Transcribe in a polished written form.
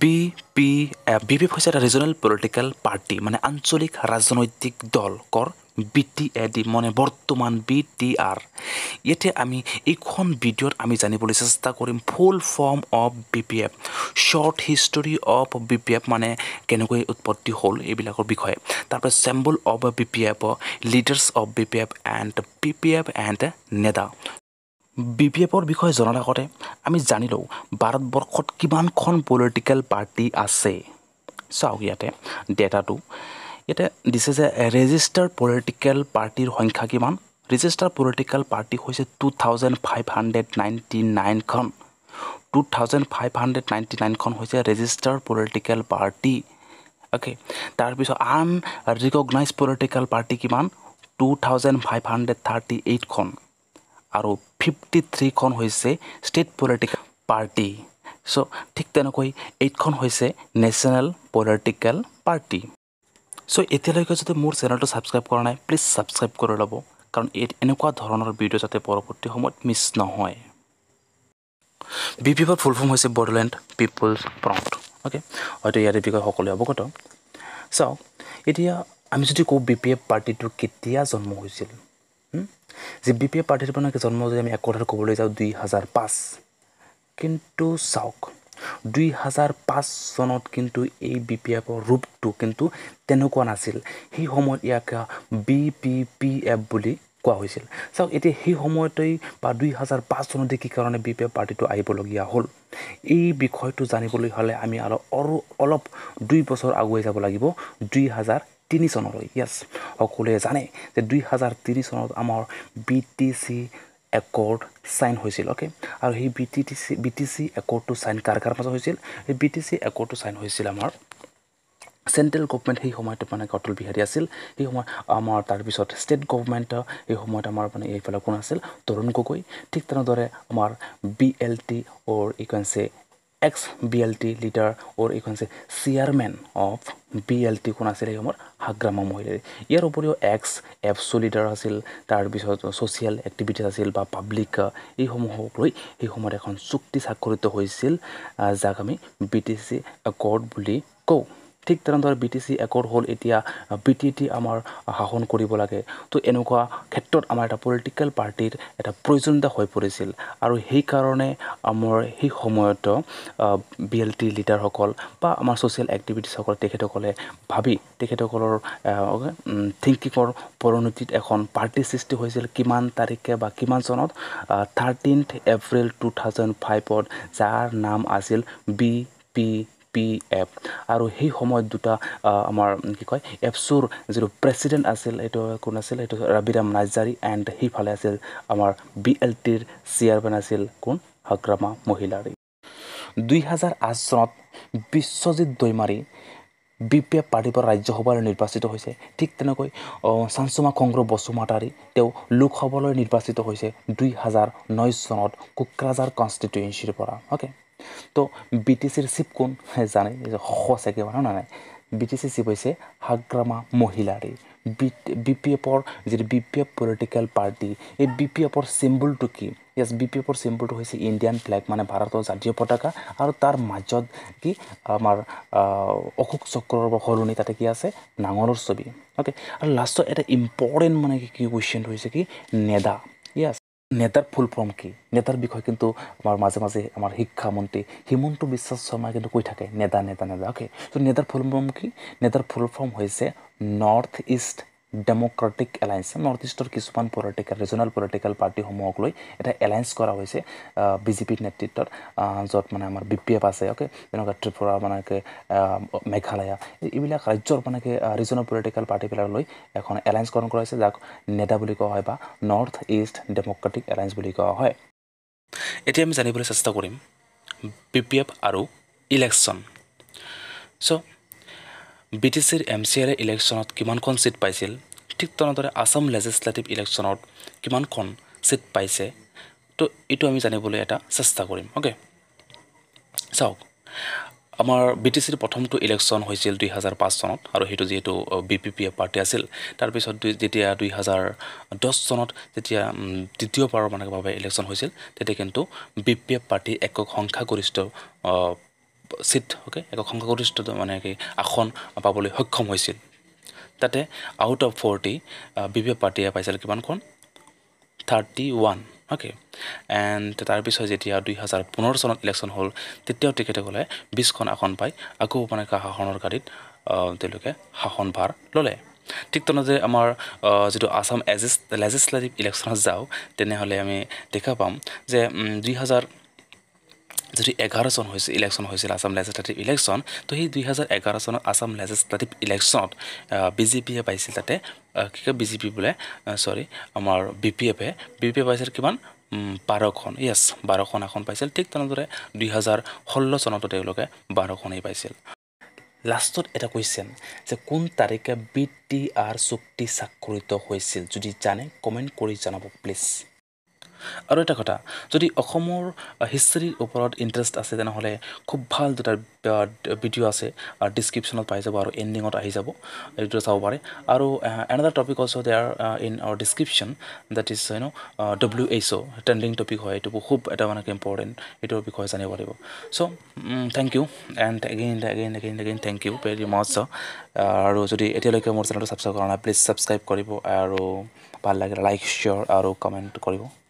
BPF BPF হৈছে এটা regional political party মানে আঞ্চলিক ৰাজনৈতিক দল কৰ BTAD মানে বৰ্তমান BTR ইতে আমি এইখন ভিডিঅ'ত আমি জানিবলৈ চেষ্টা কৰিম full form of BPF short history of BPF মানে কেনেকৈ উৎপত্তি হ'ল এইবিলাকৰ বিষয়ে তাৰপৰা symbol of BPF leaders of BPF and NEDA BPFৰ বিষয়ে জনাৰ আগতে আমি জানিলো ভাৰতবৰ্ষত কিমানখন পলিটিক্যাল পাৰ্টি আছে চাওক ইয়াতে ডেটাটো ইয়াতে দিছে যে ৰেজিষ্টাৰ পলিটিক্যাল পাৰ্টিৰ সংখ্যা কিমান ৰেজিষ্টাৰ পলিটিক্যাল পাৰ্টি হৈছে 2599 খন 2599 খন হৈছে ৰেজিষ্টাৰ পলিটিক্যাল পাৰ্টি ওকে তাৰ পিছত আন ৰিকগনাইজ পলিটিক্যাল পাৰ্টি কিমান 2538 খন आरो 53 कोन होइसे स्टेट पॉलिटिकल पार्टी सो ठीक तेन कोई 8 कोन होइसे नेशनल पॉलिटिकल पार्टी सो एतेले के जते मोर चैनल तो सब्सक्राइब करना है प्लीज सब्सक्राइब कर लबो कारण ए एनका धरनर वीडियो जते परवर्ती समय मिस न होय बीपीएफ फुल फॉर्म होइसे बोडोलैंड पीपल्स फ्रंट ओके हयतो यार बिक हकले अवगत सो एतिया आमी जति को बीपीएफ पार्टी तो केतिया जन्म होइसिल The BPF party upon a son Mosem accorded Cobolizao 2005. Kinto Sauk 2005 sonot kinto A BPF or Rup to Kinto Tenoquanasil. He homo yaka BPPF bully Quahusil. So it is he homotoi, but 2005 sonot the kicker on a BPF party to Ibologia Hole. E Bikoy to Zaniboli Hale Amialo or all of Duiposor Aguizabolagibo 2005. তিনি সনলৈ yes অকলে জানে যে 2003 সনত আমাৰ BTC accord sign হৈছিল okay আৰু এই BTC একৰ্ডটো sign কাৰ মাজত হৈছিল এই BTC একৰ্ডটো সাইন হৈছিল আমাৰ সেন্ট্ৰেল গৱৰ্ণমেণ্ট এই সময়ত মানে অটল বিহাৰী আছিল এই সময় আমাৰ তাৰ পিছত ষ্টেট গৱৰ্ণমেণ্ট এই সময়ত আমাৰ মানে এইফালে কোন আছিল তৰুণ গগৈ ঠিক তেনেদৰে আমাৰ BLT or ইকনছে Ex BLT leader or you can say chairman of BLT कोन आसिल हमर हाग्रामा मोहिलारी यार उपरियो एक्स एफसो लीडर आसिल तार बिषय सोशल एक्टिविटीज आसिल बा पब्लिक ए हमहक लई ए हमर এখন চুক্তি স্বাক্ষরিত হৈছিল যাক আমি BTC accord বুলি কও ঠিক তৰন্তৰ BTC accord হল এতিয়া BTT আমাৰ হাহন কৰিব লাগে তো এনেকুৱা ক্ষেত্ৰত আমাৰ এটা পলিটিক্যাল পাৰ্টিৰ এটা প্ৰয়োজনীয়তা হৈ পৰিছিল আৰু সেই কাৰণে আমাৰ সেই সময়ত BLT লিডাৰ সকল বা আমাৰ সোশ্যাল এক্টিভিটিজ সকল তেখেতকলে ভাবি তেখেতকলৰ থিংকিংৰ পৰনতিত এখন পাৰ্টি সৃষ্টি হৈছিল কিমান তাৰিখে বা কিমান সনত 13th এপ্ৰিল 2005 ত যাৰ নাম আছিল BPF আৰু সেই সময় দুটা আমাৰ কি কয় এফসুৰ জিৰ প্ৰেসিডেন্ট আছিল এটো কোন আছিল এটো ৰবিৰাম নাজজাৰী এণ্ড হি ফালে আছিল আমাৰ BLT ৰ চেয়াৰম্যান আছিল কোন হাগ্ৰামা মহিলাৰী 2008 চনত বিশ্বজিৎ দৈমাৰী BPF party पर राज्यसभाলৈ নিৰ্বাচিত হৈছে ঠিক তেনেকৈ সানসুমা কংগ্ৰ বসুমাতাৰী তেও লোকসভালৈ নিৰ্বাচিত হৈছে 2009 চনত কোকৰাঝাৰ কনস্টিটুৱেন্সিৰ পৰা ওকে तो बीटीसी रिसीप कोन जाने होस के मानो ना बीटीसी सिप होइसे हाग्रामा मोहिलारी बीपीएफ और जे बीपीएफ पॉलिटिकल पार्टी ए बीपीएफ और सिम्बल टू की यस बीपीएफ और सिम्बल टू होइसे इंडियन फ्लैग माने भारत जातीय पताका आरो तार माजत की आमार अखुक चक्र ब हलुनी ताते की आसे नांगरर छवि ओके आरो लास्ट एटा इम्पोर्टेन्ट माने की क्वेश्चन होइसे की नेदा यस নেতার ফুল ফর্ম কি নেতার বিষয় কিন্তু আমার মাঝে মাঝে আমার শিক্ষা মন্ত্রী হিমন্ত বিশ্ব শর্মা কিন্তু কই থাকে নেতা নেতা নেতা ওকে তো নেতার ফুল ফর্ম কি নেতার ফুল ফর্ম হইছে north east democratic alliance north ইস্টৰ কিছুমান পলিটিক্যাল ৰিজনাল পলিটিক্যাল পাৰ্টি সমূহক লৈ এটা এলায়েন্স কৰা হৈছে বিজেপিৰ নেতৃত্বত যত মানে আমাৰ বিপিএফ আছে ওকে যেনকা ত্ৰিপুৰা মানে মেঘালয় এইবিলাক ৰাজ্যৰ মানে ৰিজনাল পলিটিক্যাল পাৰ্টিবিলাক লৈ এখন এলায়েন্স কৰণ কৰা হৈছে যাক নেডা বুলি কোৱা হয় বা নৰ্থ ইস্ট ডেমোক্ৰেটিক এলায়েন্স বুলি কোৱা হয় এতিয়া আমি জানিবলৈ চেষ্টা কৰিম বিপিএফ আৰু ইলেকশ্যন সো BTCৰ MCR ইলেকশ্যনত কিমানখন সিট পাইছিল ঠিক তনদৰে আসাম লেজিসলেটিভ ইলেকশ্যনত কিমানখন সিট পাইছে তো এটো আমি জানিবলৈ এটা চেষ্টা কৰিম ওকে চাওক আমাৰ BTCৰ প্ৰথমটো ইলেকশ্যন হৈছিল 2005 চনত আৰু হেতু যেটো BPPF পাৰ্টি আছিল তাৰ পিছত যেতিয়া 2010 চনত যেতিয়া দ্বিতীয়বাৰৰ মানে ভাবে ইলেকশ্যন হৈছিল তেতিয়া কিন্তু BPF পাৰ্টি একক সংখ্যা গৰিষ্ঠ seat, okay, a Congoristo Manaki, Akon, Apaboli, Hokom Hoisil. Tate out of 40, BPF party, Paisal Kibankon 31, okay, and the Tarpis Hojetia, Duhazar Punorson election hall, the Teo Ticketole, Biscon Akon Pai, Aku Panaka Honor Gadit, the Luke, Hahon Bar, Lole. Tiktonade Amar Zido Assam as the legislative election has thou, the Neholemi, the Kapam, the Duhazar. যদি 11 জন হইছে election হইছিল Assam legislative election তো এই 2011 সনত Assam legislative ইলেকশনত BJP পাইছিল তাতে কি বিজেপি বলে সরি আমাৰ বিপিএফ এ বিপিএফ পাইছিল কিমান 12 খন यस 12 খন এখন পাইছিল ঠিক তনদৰে 2016 সনত তেওঁলোকে 12 খনই পাইছিল লাষ্টত এটা কোয়েশ্চন যে কোন তারিখে বিটিআর চুক্তি স্বাক্ষরিত হৈছিল যদি জানে কমেন্ট কৰি জানাব প্লিজ আৰু এটা কথা যদি অসমৰ হিষ্ট্ৰিৰ ওপৰত ইন্টাৰেষ্ট আছে তেনে হলে খুব ভাল দুটা ভিডিও আছে ডেসক্ৰিপশনত পাই যাব আৰু এন্ডিংত আহি যাব এইটো চাও পাৰে আৰু another topic also there in our description that is you know WHO trending topic হয় এটো খুব এটা মানে ইম্পৰ্টেন্ট এটো বিষয় জানিব লাগিব so thank you and again thank you very much আৰু যদি এতিয়ালৈকে মোৰ চেনেলটো সাবস্ক্ৰাইব কৰা নাই প্লিজ সাবস্ক্ৰাইব কৰিব আৰু ভাল লাগিলে লাইক শেয়াৰ আৰু কমেন্ট কৰিব